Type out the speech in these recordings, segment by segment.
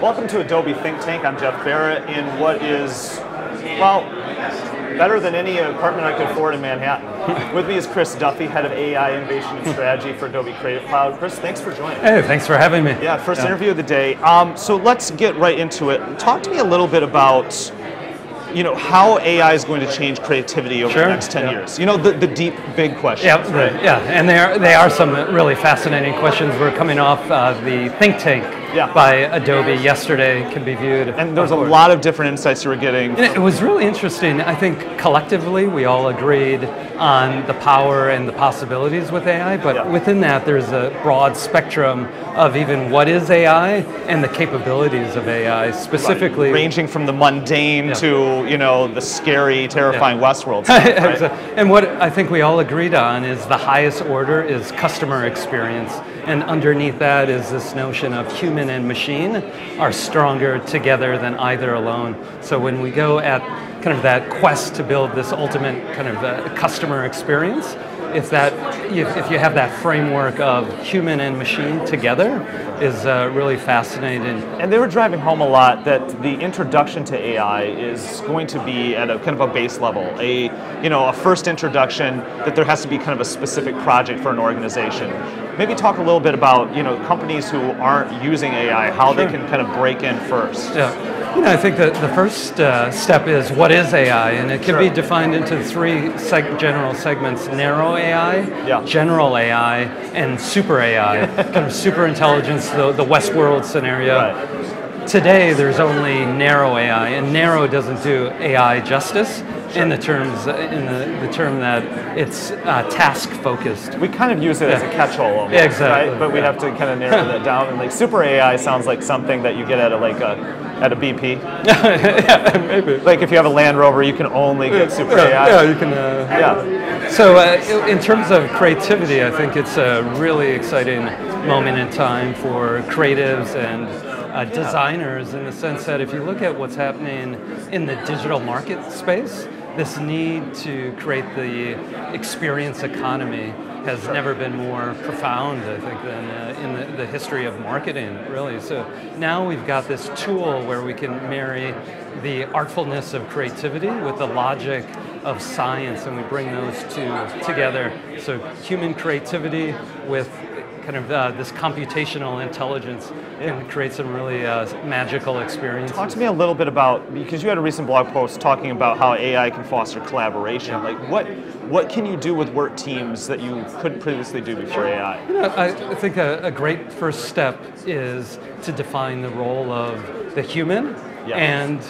Welcome to Adobe Think Tank. I'm Jeff Barrett in what is, well, better than any apartment I could afford in Manhattan. With me is Chris Duffy, head of AI innovation and strategy for Adobe Creative Cloud. Chris, thanks for joining. Hey, thanks for having me. Yeah, first interview of the day. So let's get right into it. Talk to me a little bit about, you know, how AI is going to change creativity over the next 10 years. You know, the deep, big questions. Yeah, right? Yeah, and they are some really fascinating questions. We're coming off the Think Tank by Adobe yesterday, can be viewed. And there's a lot of different insights you were getting. And it was really interesting. I think collectively we all agreed on the power and the possibilities with AI, but within that there's a broad spectrum of even what is AI and the capabilities of AI specifically. Right. Ranging from the mundane to, you know, the scary, terrifying Westworld stuff, right? And what I think we all agreed on is the highest order is customer experience, and underneath that is this notion of human and machine are stronger together than either alone. So when we go at kind of that quest to build this ultimate kind of customer experience, if you have that framework of human and machine together, is really fascinating. And they were driving home a lot that the introduction to AI is going to be at a kind of a base level, a first introduction, that there has to be kind of a specific project for an organization. Maybe talk a little bit about, you know, companies who aren't using AI, how they can kind of break in first. Yeah. You know, I think that the first step is what is AI, and it can be defined into three general segments: narrow AI, general AI, and super AI, kind of super intelligence, the Westworld scenario. Right. Today, there's only narrow AI, and narrow doesn't do AI justice. In the terms, in the term that it's task focused. We kind of use it as a catch-all, almost, right? But we have to kind of narrow that down. And like super AI sounds like something that you get at a BP. Maybe. Like if you have a Land Rover, you can only get super AI. Yeah, you can. So in terms of creativity, I think it's a really exciting moment in time for creatives and designers, in the sense that if you look at what's happening in the digital market space, this need to create the experience economy has never been more profound, I think, than in the history of marketing, really. So now we've got this tool where we can marry the artfulness of creativity with the logic of science, and we bring those two together. So human creativity with kind of this computational intelligence and create some really magical experiences. Talk to me a little bit about, because you had a recent blog post talking about how AI can foster collaboration. Like what can you do with work teams that you couldn't previously do before AI? You know, I think a great first step is to define the role of the human and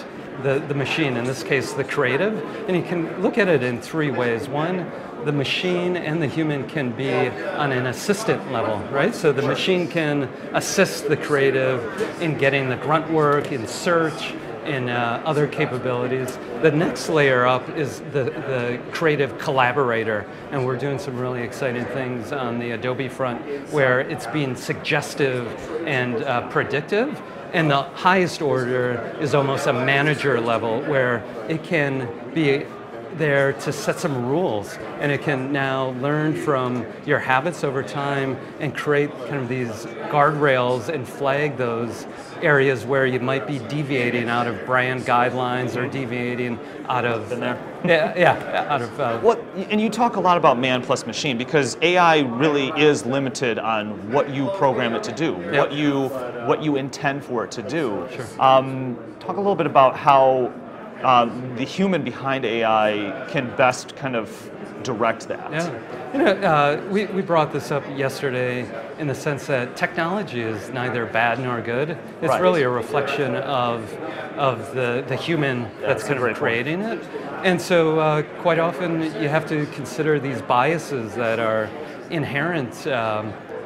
the machine, in this case the creative. And you can look at it in three ways. One, the machine and the human can be on an assistant level, right? So the machine can assist the creative in getting the grunt work, in search, in other capabilities. The next layer up is the creative collaborator, and we're doing some really exciting things on the Adobe front where it's being suggestive and predictive. And the highest order is almost a manager level, where it can be there to set some rules, and it can now learn from your habits over time and create kind of these guardrails and flag those areas where you might be deviating out of brand guidelines or deviating out of out of well, and you talk a lot about man plus machine, because AI really is limited on what you program it to do, what you intend for it to do. Talk a little bit about how the human behind AI can best kind of direct that. Yeah. You know, we brought this up yesterday in the sense that technology is neither bad nor good. It's really a reflection of the human that's kind of creating it. And so quite often you have to consider these biases that are inherent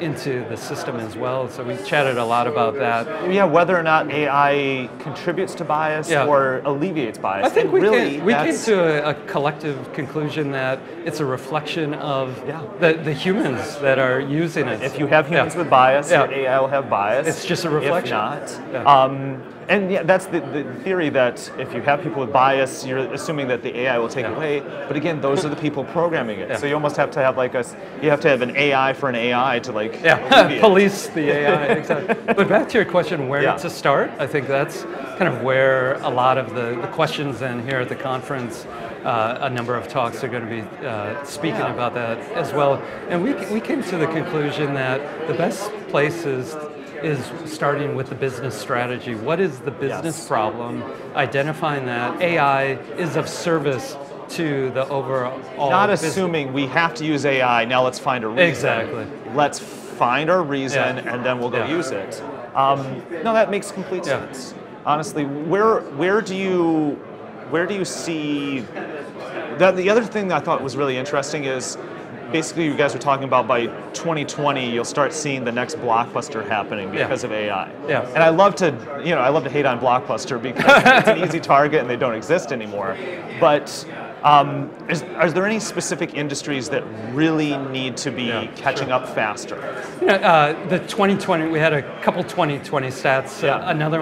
into the system as well. So we chatted a lot about that. Yeah, whether or not AI contributes to bias or alleviates bias. I think and we came to a collective conclusion that it's a reflection of the humans that are using it. If you have humans with bias, your AI will have bias. It's just a reflection. If not. And yeah, that's the theory that if you have people with bias, you're assuming that the AI will take it away. But again, those are the people programming it. So you almost have to have like an AI for an AI to like police the AI. Exactly. But back to your question, where to start? I think that's kind of where a lot of the questions and here at the conference, a number of talks are going to be speaking about that as well. And we came to the conclusion that the best place is starting with the business strategy. What is the business problem? Identifying that AI is of service to the overall. Not assuming we have to use AI, now let's find a reason. Exactly. Let's find our reason and then we'll go use it. No, that makes complete sense. Honestly, where do you see, the other thing that I thought was really interesting is basically you guys were talking about by 2020 you'll start seeing the next blockbuster happening because of AI. Yeah. And I love to, I love to hate on Blockbuster because it's an easy target and they don't exist anymore. But are there any specific industries that really need to be catching up faster? The 2020, we had a couple 2020 stats. Another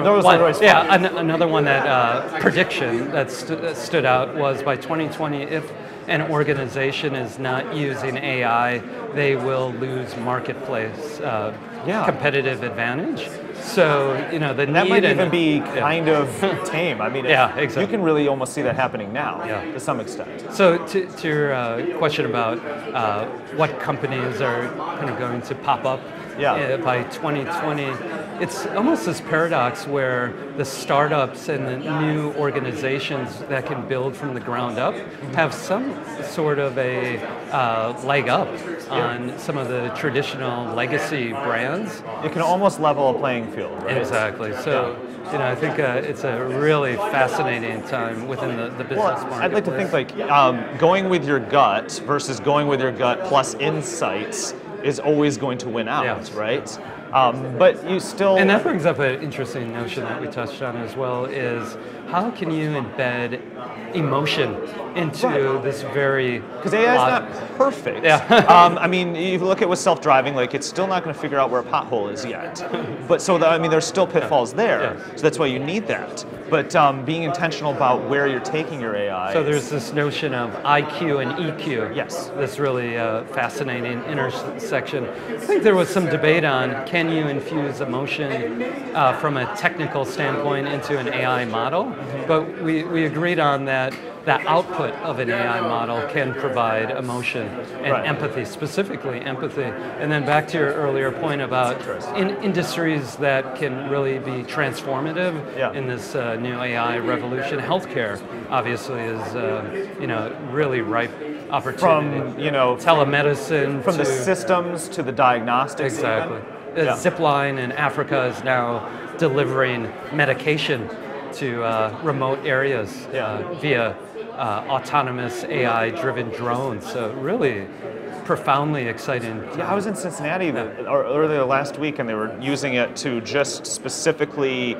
one that prediction that stood out was by 2020, if an organization is not using AI, they will lose marketplace competitive advantage. So, the need. That might even be kind of tame. I mean, exactly. You can really almost see that happening now to some extent. So to your question about what companies are kind of going to pop up by 2020, it's almost this paradox where the startups and the new organizations that can build from the ground up have some sort of a leg up on some of the traditional legacy brands. It can almost level a playing field, right? Exactly. So, I think it's a really fascinating time within the business market. I'd like to think like going with your gut versus going with your gut plus insights is always going to win out, right? But you still... And that brings up an interesting notion that we touched on as well is how can you embed emotion into this very... Because AI is not perfect. Yeah. I mean, you look at with self-driving, like it's still not going to figure out where a pothole is yet. But so, I mean, there's still pitfalls there. Yeah. So that's why you need that. But being intentional about where you're taking your AI. So there's this notion of IQ and EQ. Yes. That's really a fascinating intersection. I think there was some debate on can you infuse emotion from a technical standpoint into an AI model? But we agreed on that the output of an AI model can provide emotion and empathy, specifically empathy. And then back to your earlier point about in industries that can really be transformative in this new AI revolution. Healthcare obviously is really ripe opportunity. From telemedicine from to the systems to the diagnostics. Exactly. Zipline in Africa is now delivering medication to remote areas via autonomous AI-driven drones. So really profoundly exciting. Yeah, I was in Cincinnati earlier last week and they were using it to just specifically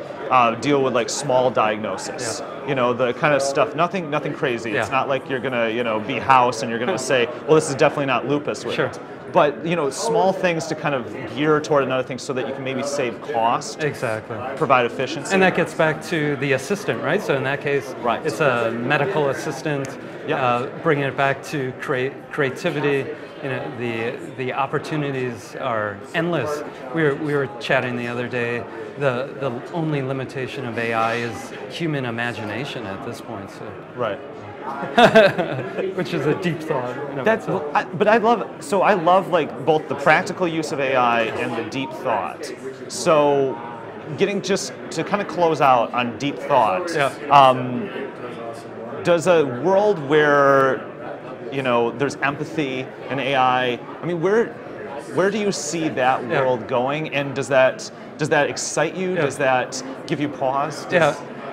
deal with like small diagnosis. Yeah. The kind of stuff, nothing crazy. Yeah. It's not like you're gonna, be house and you're gonna say, well, this is definitely not lupus with it. But small things to kind of gear toward another thing, so that you can maybe save cost, provide efficiency, and that gets back to the assistant, right? So in that case, it's a medical assistant, bringing it back to creativity. The opportunities are endless. We were chatting the other day. The only limitation of AI is human imagination at this point. So which is a deep thought. I love like both the practical use of AI and the deep thought. So getting just to kind of close out on deep thought, does a world where, there's empathy and AI, I mean, where do you see that world going? And does that excite you? Does that give you pause?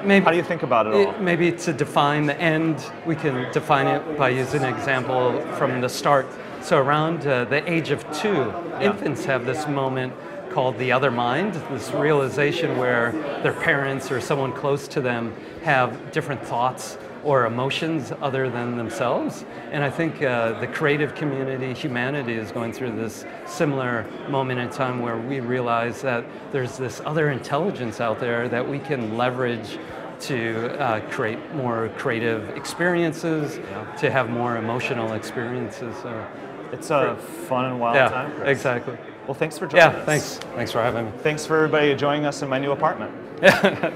Maybe, how do you think about it all? Maybe to define the end, we can define it by using an example from the start. So around the age of 2, infants have this moment called the other mind, this realization where their parents or someone close to them have different thoughts or emotions other than themselves. And I think the creative community, humanity, is going through this similar moment in time where we realize that there's this other intelligence out there that we can leverage to create more creative experiences, yeah, to have more emotional experiences. So it's a fun and wild, yeah, time. Chris. Exactly. Well, thanks for joining us. Yeah, thanks. Thanks for having me. Thanks for everybody joining us in my new apartment. Yeah.